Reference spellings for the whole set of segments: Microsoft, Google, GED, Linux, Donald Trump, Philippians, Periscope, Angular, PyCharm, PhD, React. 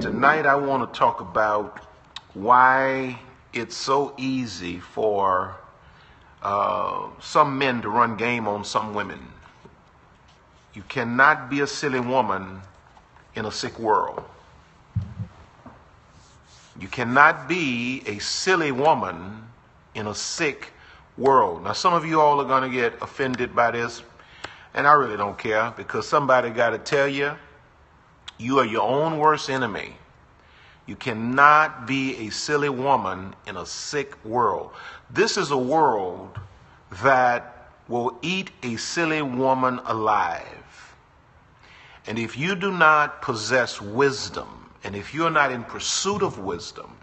Tonight I want to talk about why it's so easy for some men to run game on some women. You cannot be a silly woman in a sick world. You cannot be a silly woman in a sick world. Now some of you all are going to get offended by this, and I really don't care, because somebody got to tell you, you are your own worst enemy. You cannot be a silly woman in a sick world. This is a world that will eat a silly woman alive. And if you do not possess wisdom, and if you're not in pursuit of wisdom,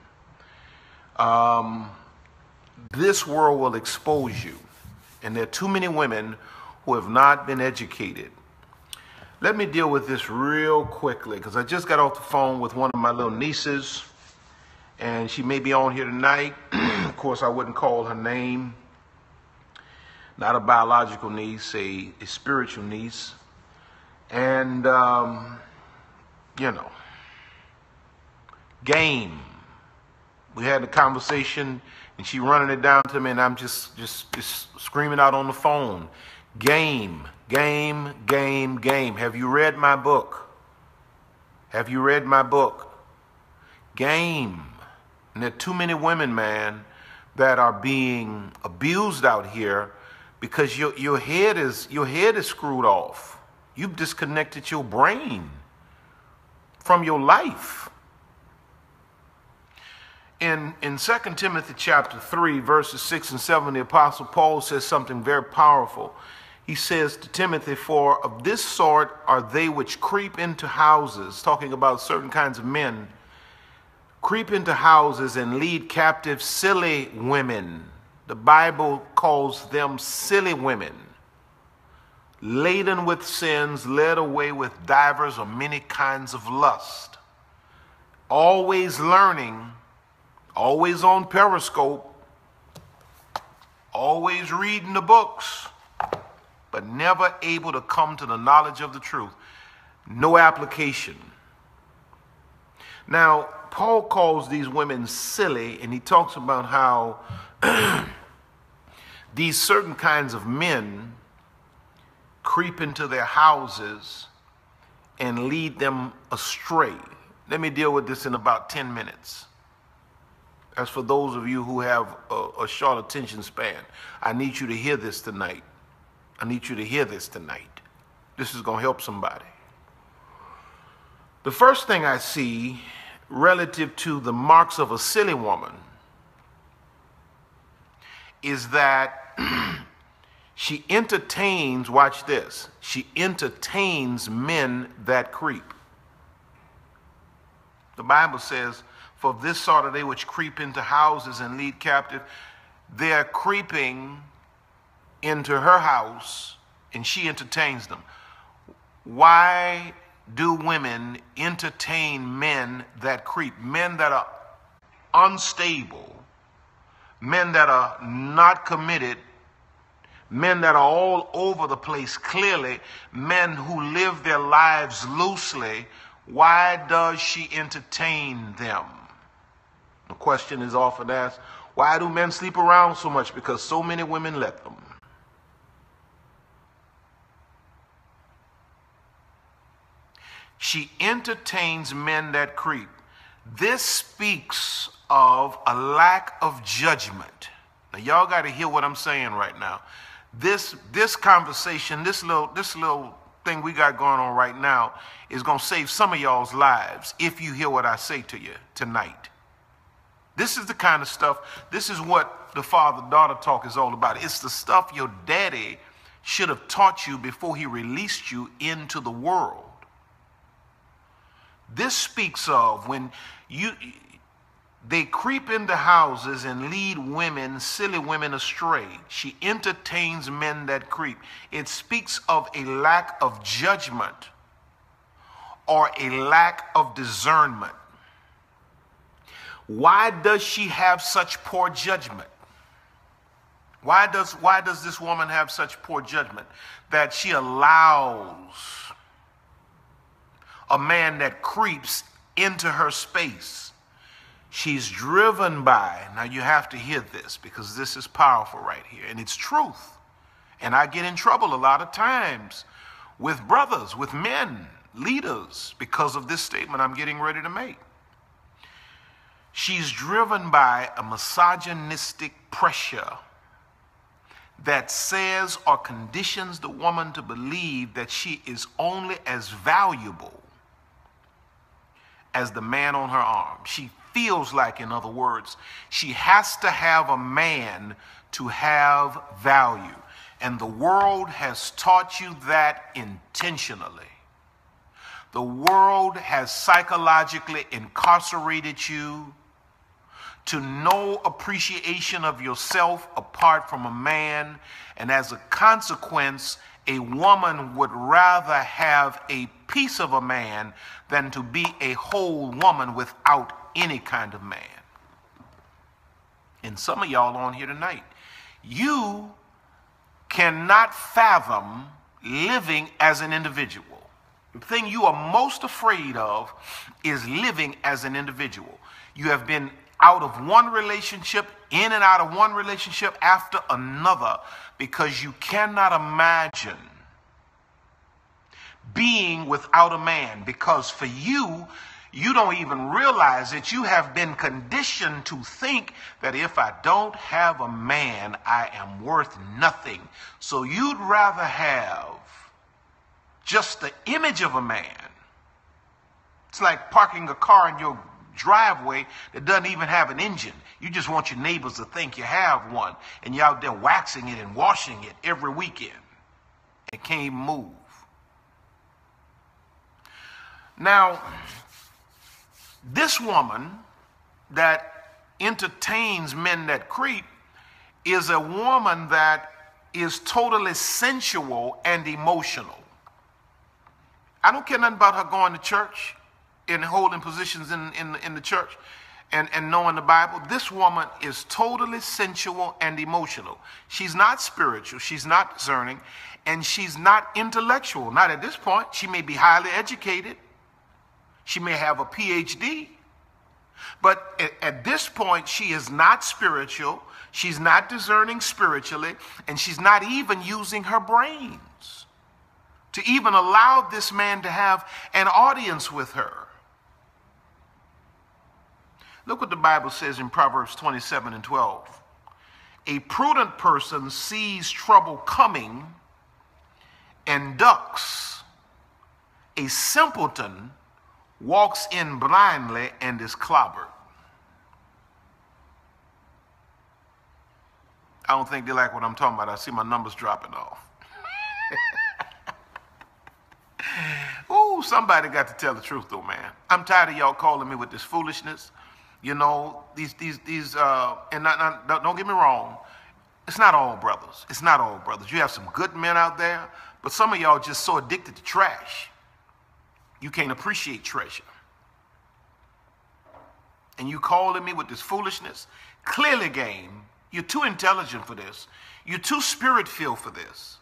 this world will expose you. And there are too many women who have not been educated. Let me deal with this real quickly, because I just got off the phone with one of my little nieces, and she may be on here tonight. Of course, I wouldn't call her name. Not a biological niece, a spiritual niece. And, you know, game. We had a conversation, and she running it down to me, and I'm just screaming out on the phone. Game, game, game, game. Have you read my book? Have you read my book? Game. And there are too many women, man, that are being abused out here because your head is screwed off. You've disconnected your brain from your life. In 2 Timothy chapter 3, verses 6 and 7, the Apostle Paul says something very powerful. He says to Timothy, "For of this sort are they which creep into houses," talking about certain kinds of men, "creep into houses and lead captive silly women." The Bible calls them silly women, "laden with sins, led away with divers or many kinds of lust," always learning, always on Periscope, always reading the books, but never able to come to the knowledge of the truth. No application. Now, Paul calls these women silly, and he talks about how these certain kinds of men creep into their houses and lead them astray. Let me deal with this in about 10 minutes. As for those of you who have a short attention span, I need you to hear this tonight. I need you to hear this tonight. This is going to help somebody. The first thing I see relative to the marks of a silly woman is that she entertains, watch this, she entertains men that creep. The Bible says, "For this sort of they which creep into houses and lead captive," they're creeping into her house, and she entertains them. Why do women entertain men that creep? Men that are unstable, men that are not committed, men that are all over the place clearly, men who live their lives loosely. Why does she entertain them? The question is often asked, why do men sleep around so much? Because so many women let them. She entertains men that creep. This speaks of a lack of judgment. Now, y'all got to hear what I'm saying right now. This conversation, this little thing we got going on right now is going to save some of y'all's lives if you hear what I say to you tonight. This is the kind of stuff, this is what the father-daughter talk is all about. It's the stuff your daddy should have taught you before he released you into the world. This speaks of when they creep into houses and lead women, silly women, astray. She entertains men that creep. It speaks of a lack of judgment or a lack of discernment. Why does she have such poor judgment? Why does this woman have such poor judgment that she allows a man that creeps into her space? She's driven by, now you have to hear this because this is powerful right here, and it's truth. And I get in trouble a lot of times with brothers, with men, leaders, because of this statement I'm getting ready to make. She's driven by a misogynistic pressure that says or conditions the woman to believe that she is only as valuable as the man on her arm. She feels like, in other words, she has to have a man to have value. And the world has taught you that intentionally. The world has psychologically incarcerated you to no appreciation of yourself apart from a man. And as a consequence, a woman would rather have a piece of a man than to be a whole woman without any kind of man. And some of y'all on here tonight, you cannot fathom living as an individual. The thing you are most afraid of is living as an individual. You have been out of one relationship, in and out of one relationship after another, because you cannot imagine being without a man, because for you, you don't even realize that you have been conditioned to think that if I don't have a man, I am worth nothing. So you'd rather have just the image of a man. It's like parking a car in your driveway that doesn't even have an engine. You just want your neighbors to think you have one, and you're out there waxing it and washing it every weekend. It can't move. Now, this woman that entertains men that creep is a woman that is totally sensual and emotional. I don't care nothing about her going to church and holding positions in the church and knowing the Bible. This woman is totally sensual and emotional. She's not spiritual. She's not discerning. And she's not intellectual. Not at this point. She may be highly educated. She may have a PhD, but at this point, she is not spiritual. She's not discerning spiritually, and she's not even using her brains to even allow this man to have an audience with her. Look what the Bible says in Proverbs 27:12. A prudent person sees trouble coming and ducks. A simpleton walks in blindly and is clobbered. I don't think they like what I'm talking about. I see my numbers dropping off. Ooh, somebody got to tell the truth though, man. I'm tired of y'all calling me with this foolishness. You know, don't get me wrong. It's not all brothers. It's not all brothers. You have some good men out there, but some of y'all just so addicted to trash. You can't appreciate treasure. And you calling me with this foolishness? Clearly, game, you're too intelligent for this. You're too spirit-filled for this.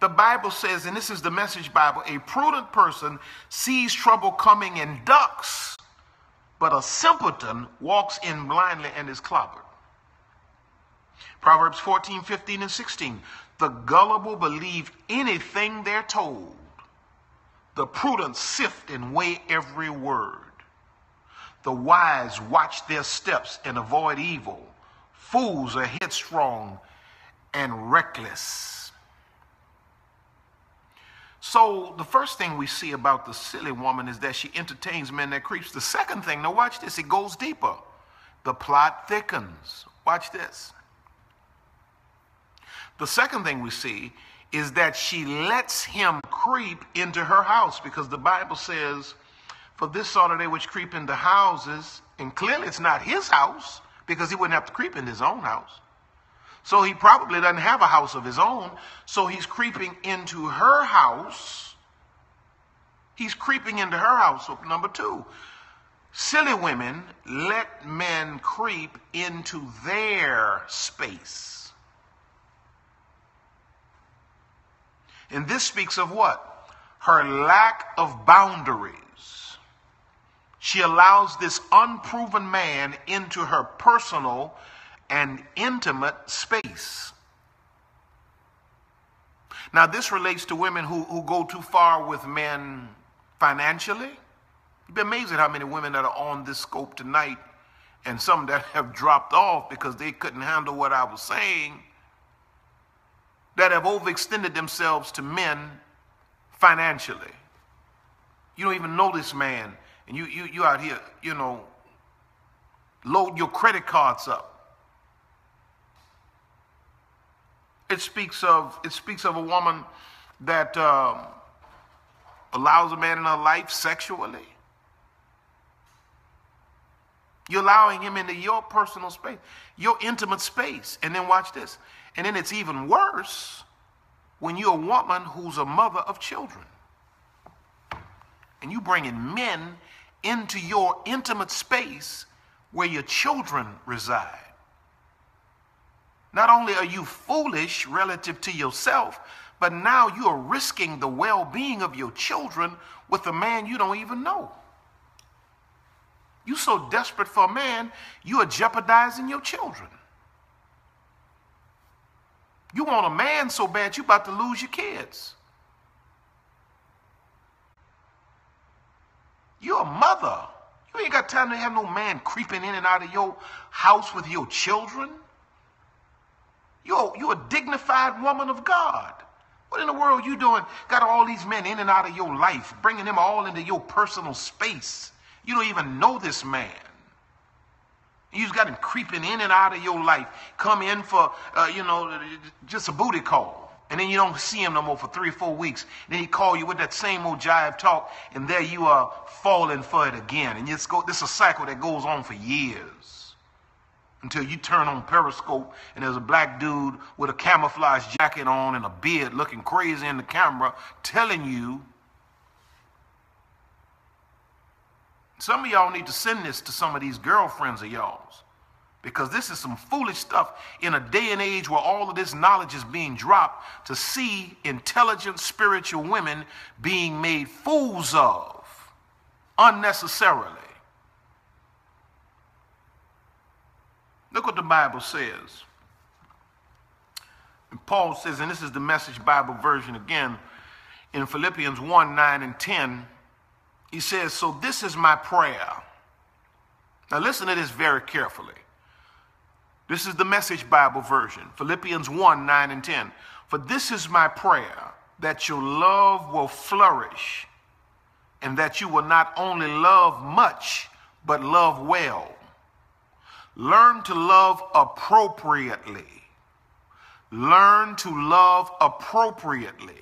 The Bible says, and this is the Message Bible, a prudent person sees trouble coming and ducks, but a simpleton walks in blindly and is clobbered. Proverbs 14:15 and 16. The gullible believe anything they're told. The prudent sift and weigh every word. The wise watch their steps and avoid evil. Fools are headstrong and reckless. So the first thing we see about the silly woman is that she entertains men that creeps. The second thing, now watch this, it goes deeper. The plot thickens. Watch this. The second thing we see is that she lets him creep into her house, because the Bible says, for this sort of they which creep into houses, and clearly it's not his house, because he wouldn't have to creep in his own house. So he probably doesn't have a house of his own, so he's creeping into her house. He's creeping into her house, number two. Silly women let men creep into their space. And this speaks of what? Her lack of boundaries. She allows this unproven man into her personal and intimate space. Now, this relates to women who go too far with men financially. You'd be amazed at how many women that are on this scope tonight, and some that have dropped off because they couldn't handle what I was saying, that have overextended themselves to men financially. You don't even know this man, and you out here, you know, load your credit cards up. It speaks of a woman that allows a man in her life sexually. You're allowing him into your personal space, your intimate space. And then watch this. And then it's even worse when you're a woman who's a mother of children. And you bringing men into your intimate space where your children reside. Not only are you foolish relative to yourself, but now you are risking the well-being of your children with a man you don't even know. You're so desperate for a man, you are jeopardizing your children. You want a man so bad, you're about to lose your kids. You're a mother. You ain't got time to have no man creeping in and out of your house with your children. You're a dignified woman of God. What in the world you doing? Got all these men in and out of your life, bringing them all into your personal space. You don't even know this man. You just got him creeping in and out of your life. Come in for, you know, just a booty call. And then you don't see him no more for 3 or 4 weeks. Then he call you with that same old jive talk. And there you are falling for it again. And this is a cycle that goes on for years. Until you turn on Periscope and there's a black dude with a camouflage jacket on and a beard looking crazy in the camera telling you. Some of y'all need to send this to some of these girlfriends of y'all's, because this is some foolish stuff in a day and age where all of this knowledge is being dropped, to see intelligent spiritual women being made fools of unnecessarily. Look what the Bible says. And Paul says, and this is the Message Bible version again, in Philippians 1:9 and 10, he says, so this is my prayer. Now listen to this very carefully. This is the Message Bible version, Philippians 1:9 and 10. For this is my prayer, that your love will flourish, and that you will not only love much, but love well. Learn to love appropriately. Learn to love appropriately.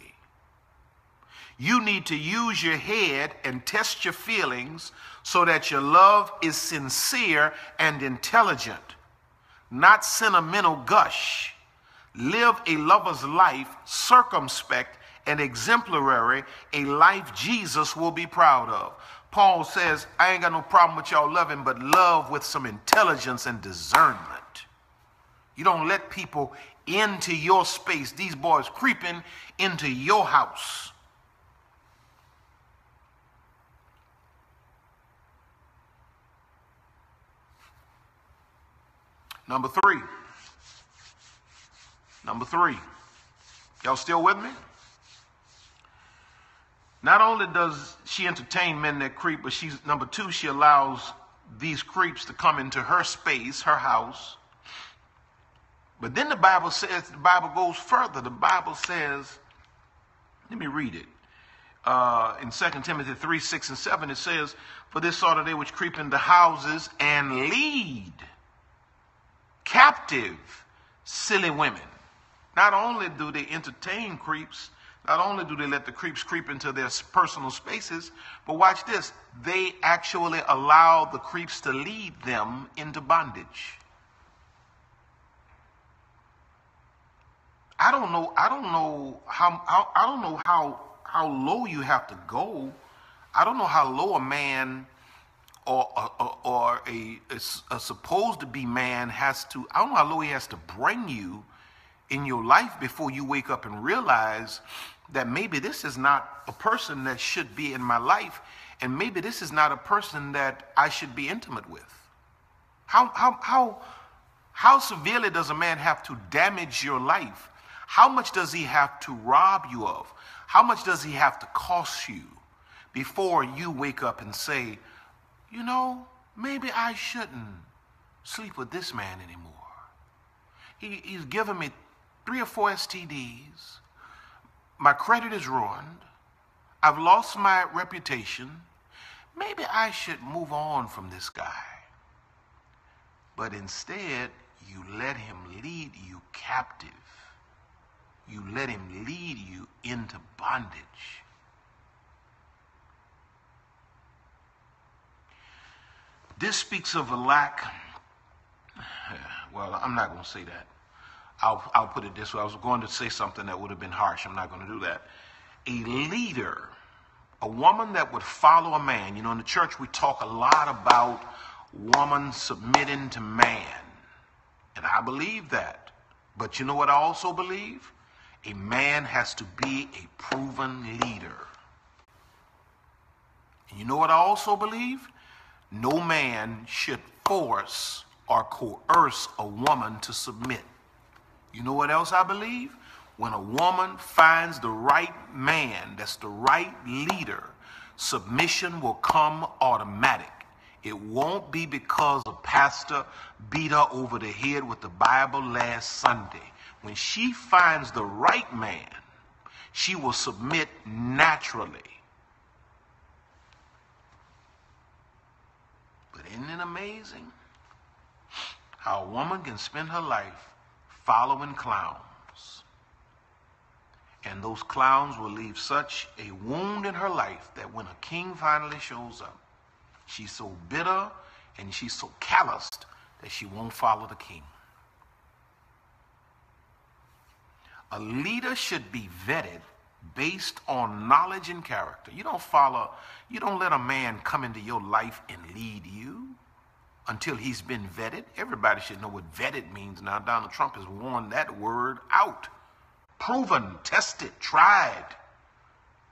You need to use your head and test your feelings so that your love is sincere and intelligent, not sentimental gush. Live a lover's life, circumspect and exemplary, a life Jesus will be proud of. Paul says, I ain't got no problem with y'all loving, but love with some intelligence and discernment. You don't let people into your space. These boys creeping into your house. Number three. Y'all still with me? Not only does she entertain men that creep, but she's, number two, she allows these creeps to come into her space, her house. But then the Bible says, the Bible goes further. The Bible says, let me read it. In 2 Timothy 3:6 and 7, it says, for this sort of they which creep into houses and lead captive silly women. Not only do they entertain creeps, not only do they let the creeps creep into their personal spaces, but watch this. They actually allow the creeps to lead them into bondage. I don't know how low you have to go. I don't know how low a man or a supposed to be man has to, I don't know how low he has to bring you in your life before you wake up and realize that maybe this is not a person that should be in my life, and maybe this is not a person that I should be intimate with. How severely does a man have to damage your life? How much does he have to rob you of? How much does he have to cost you before you wake up and say, you know, maybe I shouldn't sleep with this man anymore. He's given me 3 or 4 STDs. My credit is ruined. I've lost my reputation. Maybe I should move on from this guy. But instead, you let him lead you captive. You let him lead you into bondage. This speaks of a lack. Well, I'm not going to say that. I'll put it this way. I was going to say something that would have been harsh. I'm not going to do that. A leader, a woman that would follow a man. You know, in the church, we talk a lot about woman submitting to man. And I believe that. But you know what I also believe? A man has to be a proven leader. And you know what I also believe? No man should force or coerce a woman to submit. You know what else I believe? When a woman finds the right man, that's the right leader, submission will come automatic. It won't be because a pastor beat her over the head with the Bible last Sunday. When she finds the right man, she will submit naturally. But isn't it amazing how a woman can spend her life following clowns? And those clowns will leave such a wound in her life that when a king finally shows up, she's so bitter and she's so calloused that she won't follow the king. A leader should be vetted based on knowledge and character. You don't let a man come into your life and lead you until he's been vetted. Everybody should know what vetted means now. Donald Trump has worn that word out. Proven, tested, tried.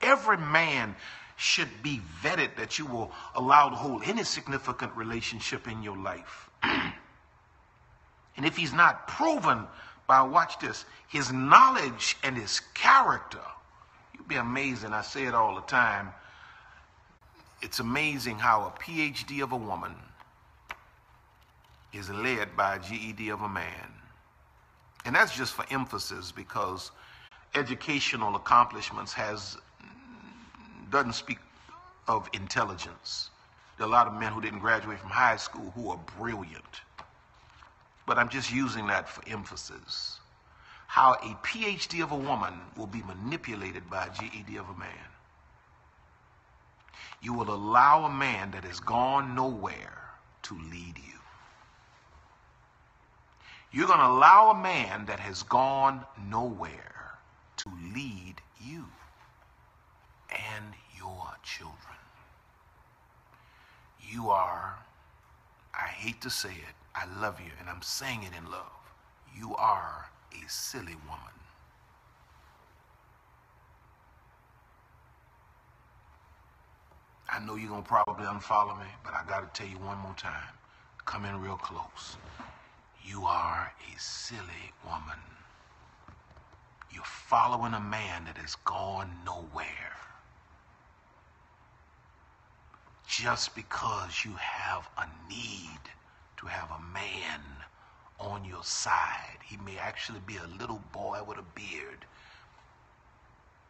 Every man should be vetted that you will allow to hold any significant relationship in your life. And if he's not proven by, watch this, his knowledge and his character, you'd be amazing. I say it all the time. It's amazing how a PhD of a woman is led by a GED of a man. And that's just for emphasis, because educational accomplishments doesn't speak of intelligence. There are a lot of men who didn't graduate from high school who are brilliant. But I'm just using that for emphasis. How a PhD of a woman will be manipulated by a GED of a man. You will allow a man that has gone nowhere to lead you. You're going to allow a man that has gone nowhere to lead you and your children. You are, I hate to say it, I love you, and I'm saying it in love. You are a silly woman. I know you're going to probably unfollow me, but I got to tell you one more time. Come in real close. You are a silly woman. You're following a man that has gone nowhere. Just because you have a need to have a man on your side. He may actually be a little boy with a beard.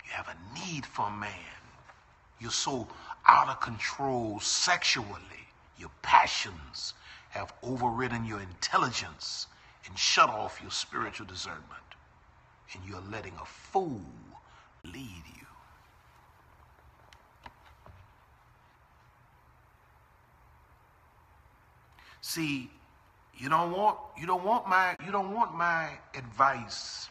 You have a need for a man. You're so out of control sexually. Your passions have overridden your intelligence and shut off your spiritual discernment. And you're letting a fool lead you. See, you don't want my advice.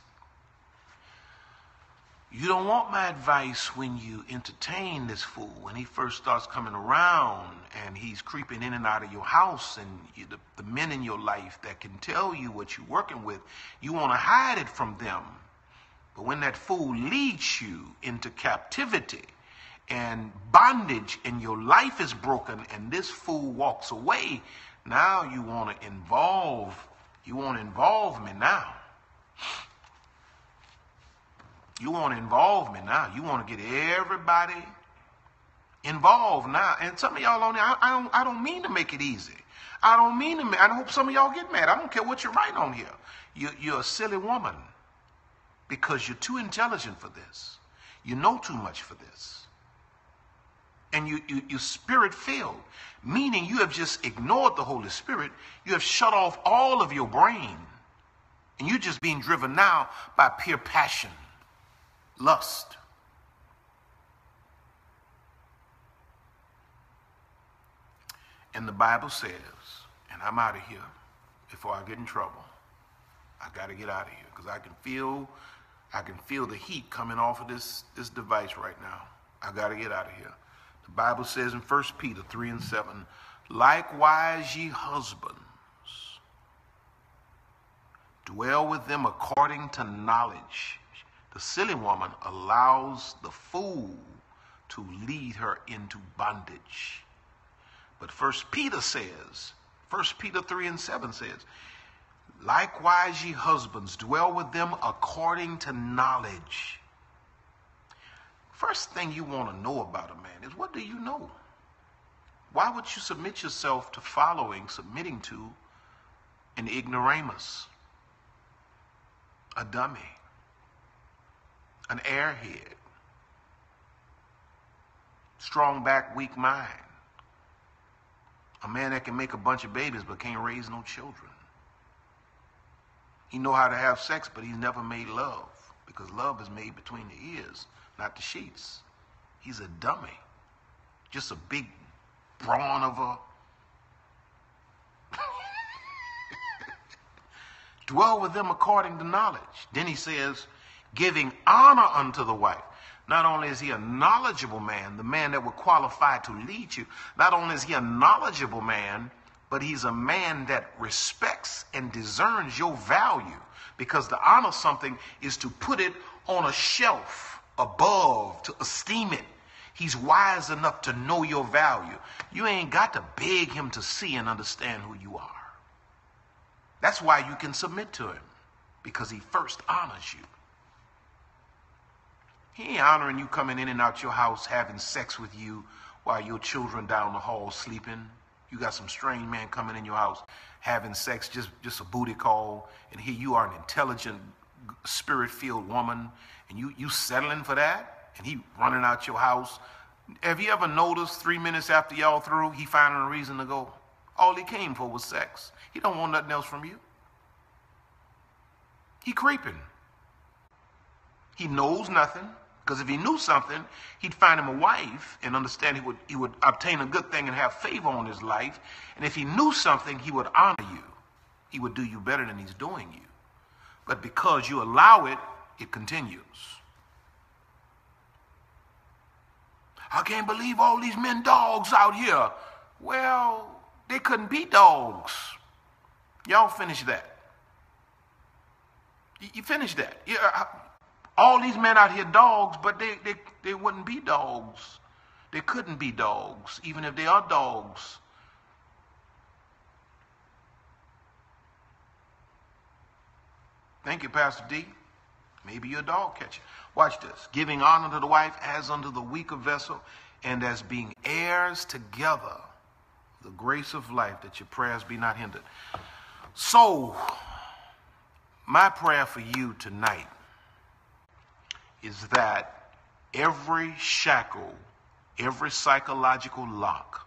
You don't want my advice when you entertain this fool, when he first starts coming around and he's creeping in and out of your house, and you, the men in your life that can tell you what you're working with, you want to hide it from them. But when that fool leads you into captivity and bondage and your life is broken and this fool walks away, now you want to involve, you want to involve me now. You want to involve me now. You want to get everybody involved now. And some of y'all on there, I don't mean to make it easy. I don't mean to. I hope some of y'all get mad. I don't care what you write on here. You're a silly woman because you're too intelligent for this. You know too much for this. And you're spirit-filled, meaning you have just ignored the Holy Spirit. You have shut off all of your brain. And you're just being driven now by pure passion. Lust. And the Bible says, and I'm out of here before I get in trouble. I got to get out of here because I can feel the heat coming off of this device right now. I got to get out of here. The Bible says in 1 Peter 3:7, likewise ye husbands, dwell with them according to knowledge. The silly woman allows the fool to lead her into bondage. But 1 Peter 3:7 says, likewise ye husbands, dwell with them according to knowledge. First thing you want to know about a man is, what do you know? Why would you submit yourself to submitting to an ignoramus, a dummy? An airhead, strong back, weak mind, a man that can make a bunch of babies but can't raise no children. He know how to have sex, but he's never made love, because love is made between the ears, not the sheets. He's a dummy, just a big brawn of a... Dwell with them according to knowledge. Then he says, giving honor unto the wife. Not only is he a knowledgeable man, the man that would qualify to lead you, not only is he a knowledgeable man, but he's a man that respects and discerns your value, because to honor something is to put it on a shelf above, to esteem it. He's wise enough to know your value. You ain't got to beg him to see and understand who you are. That's why you can submit to him, because he first honors you. He ain't honoring you coming in and out your house, having sex with you while your children down the hall sleeping. You got some strange man coming in your house having sex, just a booty call. And here you are, an intelligent, spirit-filled woman, and you settling for that? And he running out your house. Have you ever noticed 3 minutes after y'all through, he finding a reason to go? All he came for was sex. He don't want nothing else from you. He creeping. He knows nothing. Because if he knew something, he'd find him a wife and understand he would obtain a good thing and have favor on his life. And if he knew something, he would honor you. He would do you better than he's doing you. But because you allow it, it continues. I can't believe all these men dogs out here. Well, they couldn't be dogs. Y'all finish that. You finish that. Yeah. All these men out here dogs, but they wouldn't be dogs. They couldn't be dogs, even if they are dogs. Thank you, Pastor D. Maybe you're a dog catcher. Watch this. Giving honor to the wife as unto the weaker vessel, and as being heirs together the grace of life, that your prayers be not hindered. So, my prayer for you tonight is that every shackle, every psychological lock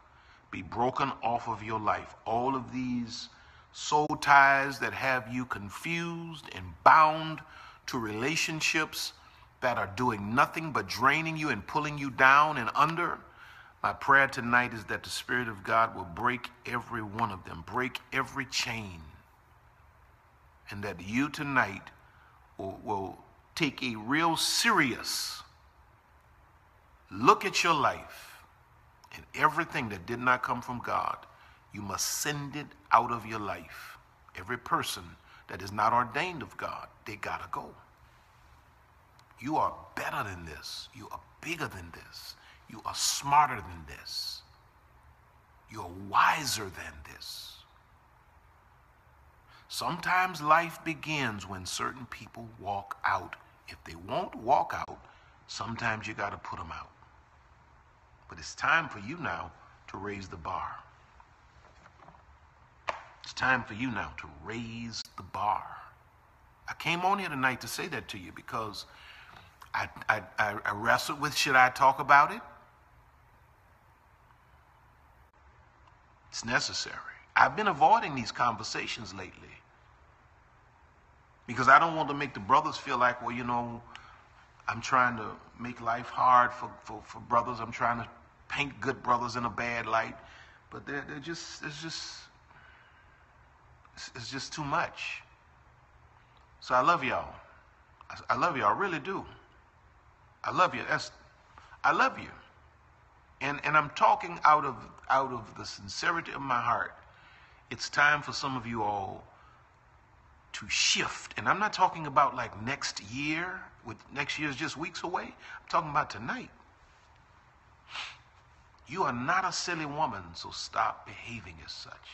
be broken off of your life. All of these soul ties that have you confused and bound to relationships that are doing nothing but draining you and pulling you down and under. My prayer tonight is that the Spirit of God will break every one of them, break every chain, and that you tonight will take a real serious look at your life, and everything that did not come from God, you must send it out of your life. Every person that is not ordained of God, they gotta go. You are better than this. You are bigger than this. You are smarter than this. You are wiser than this. Sometimes life begins when certain people walk out. If they won't walk out, sometimes you got to put them out. But it's time for you now to raise the bar. It's time for you now to raise the bar. I came on here tonight to say that to you because I wrestled with, should I talk about it? It's necessary. I've been avoiding these conversations lately because I don't want to make the brothers feel like, well, you know, I'm trying to make life hard for brothers. I'm trying to paint good brothers in a bad light, but it's just too much. So I love y'all. I love y'all. I really do. I love you. I love you. And I'm talking out of the sincerity of my heart. It's time for some of you all to shift. And I'm not talking about like next year, with next year's just weeks away. I'm talking about tonight. You are not a silly woman, so stop behaving as such.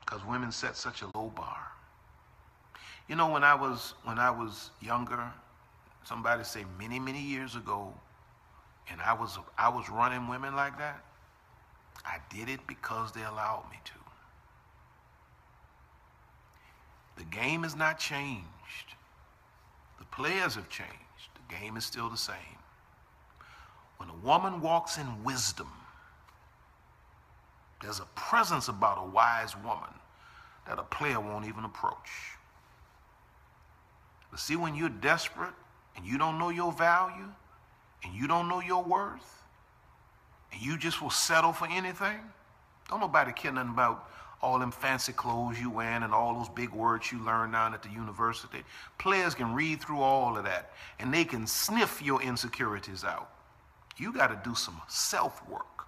Because women set such a low bar. You know, when I was younger, somebody say many, many years ago, and I was running women like that. I did it because they allowed me to. The game has not changed. The players have changed. The game is still the same. When a woman walks in wisdom, there's a presence about a wise woman that a player won't even approach. But see, when you're desperate and you don't know your value and you don't know your worth, and you just will settle for anything. Don't nobody care nothing about all them fancy clothes you wearing and all those big words you learn down at the university. Players can read through all of that, and they can sniff your insecurities out. You got to do some self-work.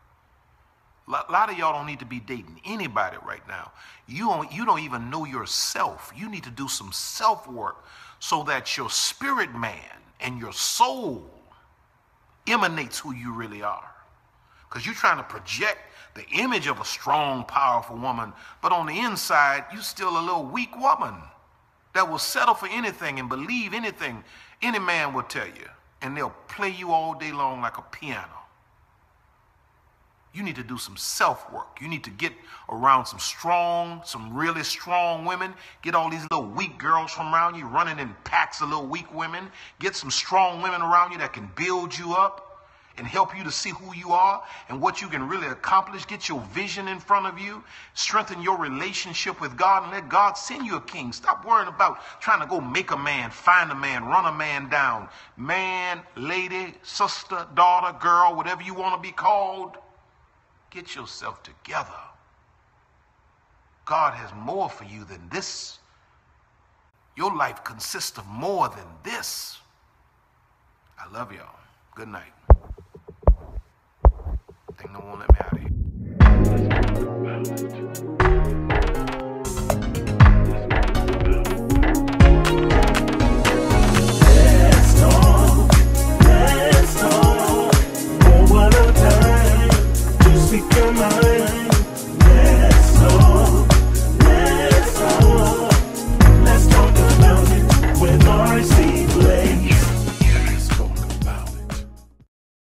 A lot of y'all don't need to be dating anybody right now. You don't even know yourself. You need to do some self-work so that your spirit man and your soul emanates who you really are. Because you're trying to project the image of a strong, powerful woman, but on the inside, you're still a little weak woman that will settle for anything and believe anything any man will tell you, and they'll play you all day long like a piano. You need to do some self-work. You need to get around some really strong women. Get all these little weak girls from around you, running in packs of little weak women. Get some strong women around you that can build you up and help you to see who you are and what you can really accomplish. Get your vision in front of you. Strengthen your relationship with God and let God send you a king. Stop worrying about trying to go make a man, find a man, run a man down. Man, lady, sister, daughter, girl, whatever you want to be called, get yourself together. God has more for you than this. Your life consists of more than this. I love y'all. Good night. No one let me out of here.